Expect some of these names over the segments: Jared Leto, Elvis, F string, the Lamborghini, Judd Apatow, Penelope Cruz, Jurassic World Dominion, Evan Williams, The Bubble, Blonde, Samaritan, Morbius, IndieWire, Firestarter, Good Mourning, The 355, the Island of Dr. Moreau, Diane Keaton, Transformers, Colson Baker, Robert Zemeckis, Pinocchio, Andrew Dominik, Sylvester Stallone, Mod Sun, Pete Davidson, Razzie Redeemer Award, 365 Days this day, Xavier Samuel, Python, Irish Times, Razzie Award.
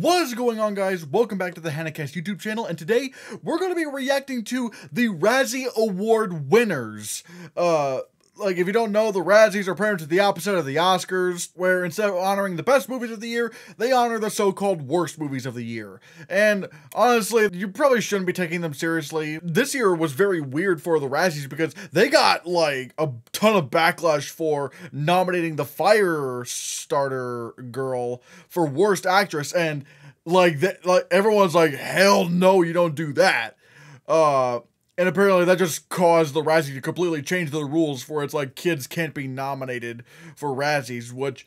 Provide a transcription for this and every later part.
What is going on, guys? Welcome back to the HannahCast YouTube channel, and today we're going to be reacting to the Razzie Award winners. Like, if you don't know, the Razzies are pretty much the opposite of the Oscars, where instead of honoring the best movies of the year, they honor the so-called worst movies of the year. And honestly, you probably shouldn't be taking them seriously. This year was very weird for the Razzies because they got, like, a ton of backlash for nominating the Firestarter girl for worst actress, and, like everyone's like, hell no, you don't do that. And apparently that just caused the Razzie to completely change the rules for it's like kids can't be nominated for Razzies, which,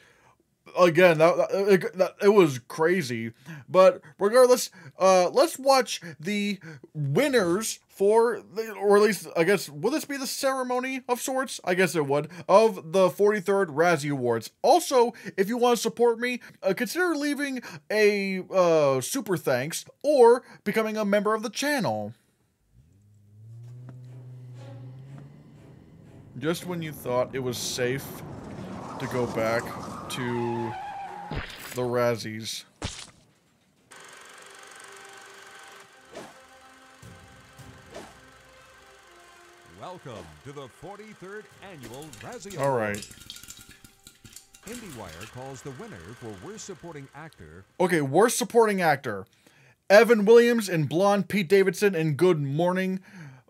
again, it was crazy. But regardless, let's watch the winners for, or at least, I guess, will this be the ceremony of sorts? I guess it would, of the 43rd Razzie Awards. Also, if you want to support me, consider leaving a super thanks or becoming a member of the channel. Just when you thought it was safe to go back to the Razzies. Welcome to the 43rd annual Razzie Awards. All right. IndieWire calls the winner for Worst Supporting Actor. Okay, Worst Supporting Actor. Evan Williams in Blonde, Pete Davidson in Good Mourning,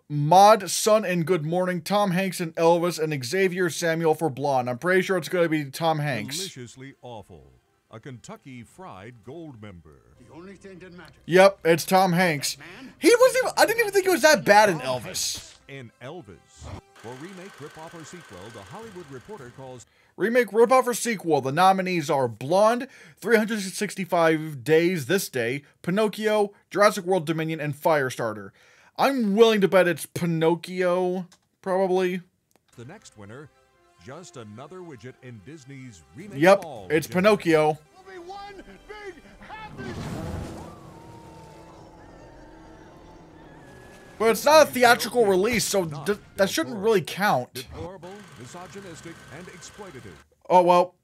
Mod Sun and Good Mourning, Tom Hanks and Elvis, and Xavier Samuel for Blonde. I'm pretty sure it's going to be Tom Hanks. Deliciously awful. A Kentucky Fried Gold member. The only thing that matters. Yep, it's Tom Hanks. He wasn't even, I didn't even think he was that bad in Elvis. For remake, ripoff, or sequel, the Hollywood Reporter calls... Remake, ripoff, or sequel, the nominees are Blonde, 365 Days This Day, Pinocchio, Jurassic World Dominion, and Firestarter. I'm willing to bet it's Pinocchio, probably. The next winner, just another widget in Disney's remake. Yep, it's Pinocchio. Will be one big happy... But it's not a theatrical release, so that shouldn't really count. Deplorable, misogynistic, and exploitative. Oh well,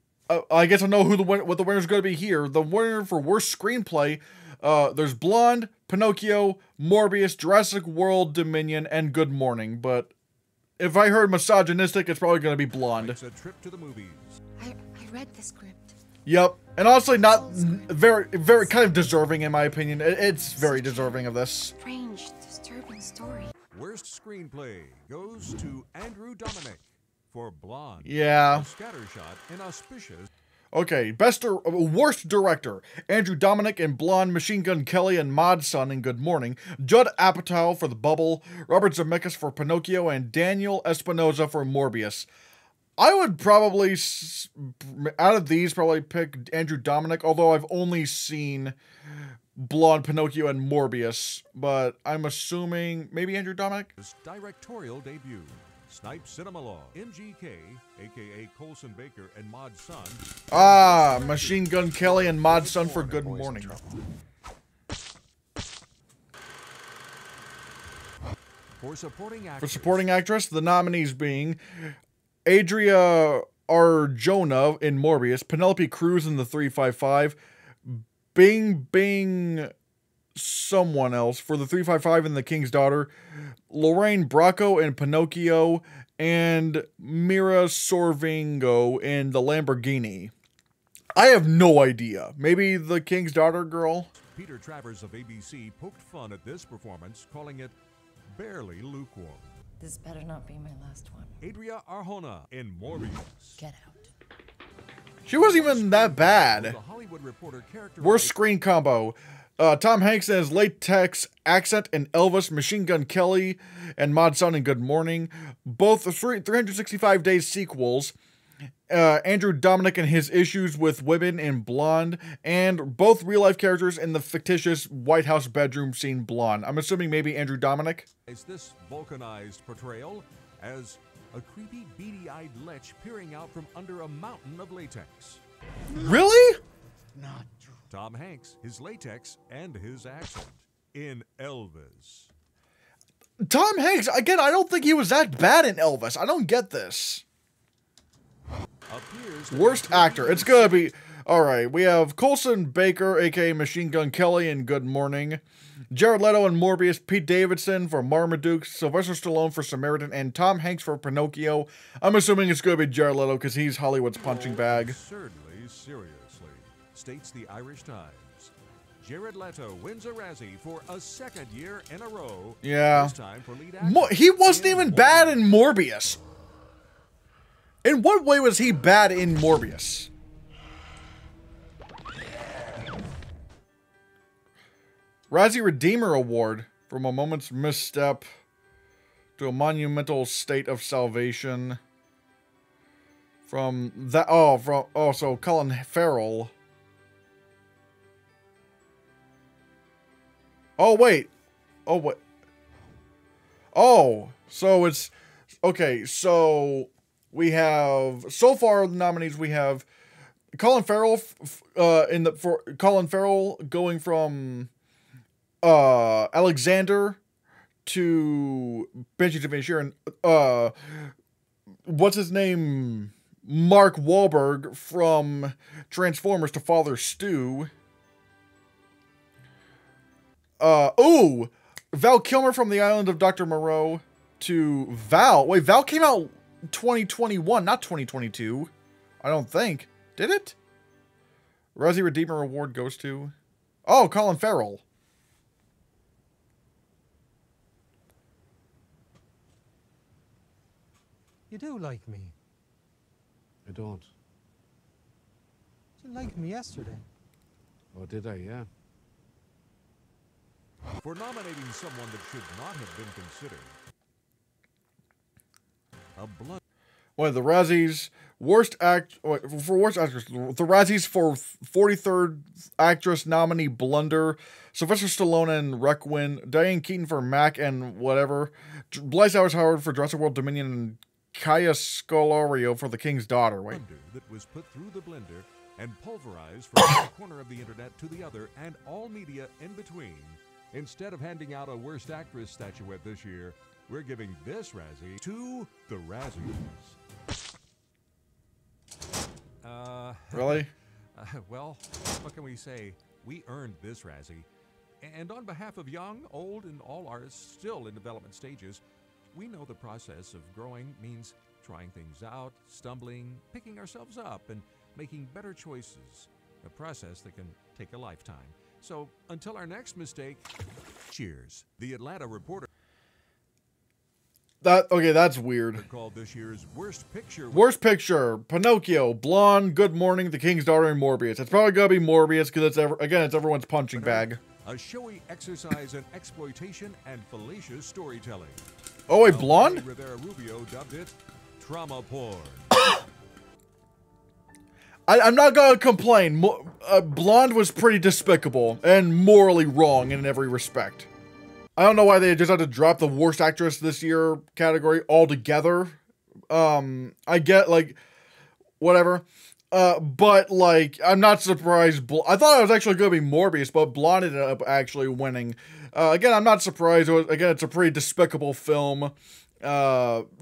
I guess I know who what the winner's going to be here. The winner for worst screenplay. There's Blonde, Pinocchio, Morbius, Jurassic World Dominion, and Good Mourning. But if I heard misogynistic, it's probably going to be Blonde. It's a trip to the movies. I read the script. Yep, and honestly, not very kind of deserving in my opinion. It's very deserving of this. Strange, disturbing story. Worst screenplay goes to Andrew Dominik for Blonde. Yeah. A scattershot, inauspicious. Okay, worst director, Andrew Dominik in Blonde, Machine Gun Kelly and Mod Sun in Good Mourning, Judd Apatow for The Bubble, Robert Zemeckis for Pinocchio, and Daniel Espinoza for Morbius. I would probably, out of these, probably pick Andrew Dominik, although I've only seen Blonde, Pinocchio, and Morbius, but I'm assuming maybe Andrew Dominik? His directorial debut. Snipe Cinema Law, MGK, a.k.a. Colson Baker and Mod Sun. Ah, Machine Gun Kelly and Mod Sun for Good Mourning. For supporting actress, the nominees being Adria Arjona in Morbius, Penelope Cruz in The 355, someone else for The 355 and The King's Daughter, Lorraine Bracco in Pinocchio, and Mira Sorvingo in The Lamborghini. I have no idea. Maybe The King's Daughter girl? Peter Travers of ABC poked fun at this performance, calling it barely lukewarm. This better not be my last one. Adria Arjona in Morbius. Get out. She wasn't even that bad. The Hollywood Reporter character. Worst screen combo. Tom Hanks and his latex accent and Elvis, Machine Gun Kelly, and Mod Sun in Good Mourning. Both 365 Days sequels. Andrew Dominik and his issues with women in Blonde. And both real-life characters in the fictitious White House bedroom scene Blonde. I'm assuming maybe Andrew Dominik. Is this vulcanized portrayal as a creepy, beady-eyed lech peering out from under a mountain of latex? Really? Not true. Tom Hanks, his latex, and his accent in Elvis. Tom Hanks, again, I don't think he was that bad in Elvis. I don't get this. Worst actor. It's going to be All right, we have Colson Baker, a.k.a. Machine Gun Kelly in Good Mourning, Jared Leto and Morbius, Pete Davidson for Marmaduke, Sylvester Stallone for Samaritan, and Tom Hanks for Pinocchio. I'm assuming it's going to be Jared Leto because he's Hollywood's punching bag. Certainly, seriously, states the Irish Times. Jared Leto wins a Razzie for a second year in a row. Yeah. This time for lead actor. He wasn't even bad in Morbius. In what way was he bad in Morbius? Razzie Redeemer Award. From a moment's misstep to a monumental state of salvation. From that... Oh, so Colin Farrell... Oh, wait. Oh, what? Oh, so it's... Okay, so we have... So far, the nominees, we have Colin Farrell going from Alexander to Benji to Bashir, and what's his name? Mark Wahlberg from Transformers to Father Stew. Ooh! Val Kilmer from The Island of Dr. Moreau to Val. Wait, Val came out 2021, not 2022. I don't think. Did it? Razzie Redeemer Award goes to... Oh, Colin Farrell. You do like me. I don't. You didn't like me yesterday. Oh, did I? Yeah. For nominating someone that should not have been considered. A blood. Well, the Razzies for 43rd actress nominee Blunder, Sylvester Stallone and Requin, Diane Keaton for Mac and whatever, Bryce Dallas Howard for Jurassic World Dominion, and Kaya Scolario for The King's Daughter. Wait. That was put through the blender and pulverized from one corner of the internet to the other and all media in between. Instead of handing out a Worst Actress statuette this year, we're giving this Razzie to the Razzies. Really? Well, what can we say? We earned this Razzie. And on behalf of young, old, and all artists still in development stages, we know the process of growing means trying things out, stumbling, picking ourselves up, and making better choices. A process that can take a lifetime. So, until our next mistake, cheers. The Atlanta Reporter. Okay, that's weird. Called this year's worst picture. Worst picture: Pinocchio, Blonde, Good Mourning, The King's Daughter, and Morbius. It's probably gonna be Morbius because it's it's everyone's punching bag. A showy exercise in exploitation and fallacious storytelling. Oh, a Blonde? Rivera Rubio dubbed it trauma porn. I'm not gonna complain. Blonde was pretty despicable and morally wrong in every respect. I don't know why they just had to drop the worst actress this year category altogether. I get, like, whatever. But, like, I'm not surprised. I thought it was actually gonna be Morbius, but Blonde ended up actually winning. Again, I'm not surprised. Again, it's a pretty despicable film.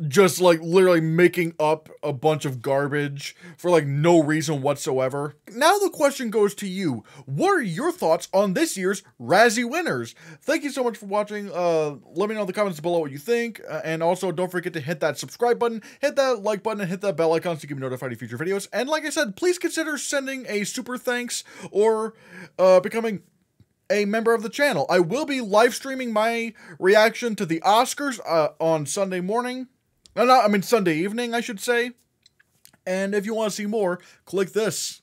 Just like literally making up a bunch of garbage for like no reason whatsoever. Now the question goes to you. What are your thoughts on this year's Razzie winners? Thank you so much for watching. Let me know in the comments below what you think. And also don't forget to hit that subscribe button, hit that like button, and hit that bell icon so you can be notified of future videos. And like I said, please consider sending a super thanks or becoming a member of the channel. I will be live streaming my reaction to the Oscars on Sunday morning. I mean Sunday evening, I should say. And if you want to see more, click this.